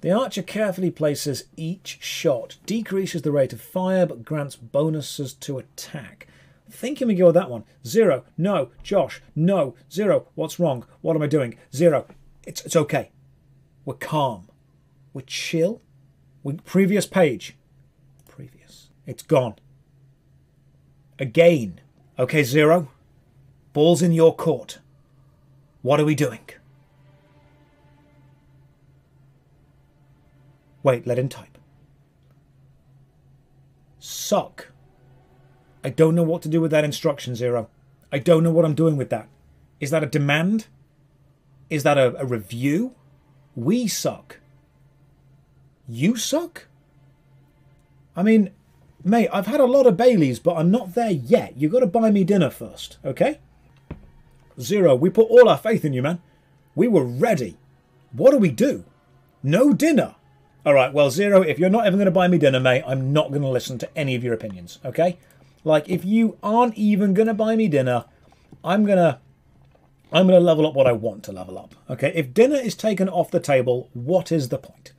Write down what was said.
The archer carefully places each shot, decreases the rate of fire, but grants bonuses to attack. Thinking we go with that one. 0. No. Josh. No. 0. What's wrong? What am I doing? 0. It's okay. We're calm. We're chill. Previous page. Previous. It's gone. Again. Okay, 0. Ball's in your court. What are we doing? Wait, let him type. Suck. I don't know what to do with that instruction, 0. I don't know what I'm doing with that. Is that a demand? Is that a review? We suck. You suck? I mean, mate, I've had a lot of Baileys, but I'm not there yet. You've got to buy me dinner first, okay? 0, we put all our faith in you, man. We were ready. What do we do? No dinner. Alright, well, 0, if you're not even going to buy me dinner, mate, I'm not going to listen to any of your opinions, okay? Like, if you aren't even going to buy me dinner, I'm going to level up what I want to level up, okay? If dinner is taken off the table, what is the point?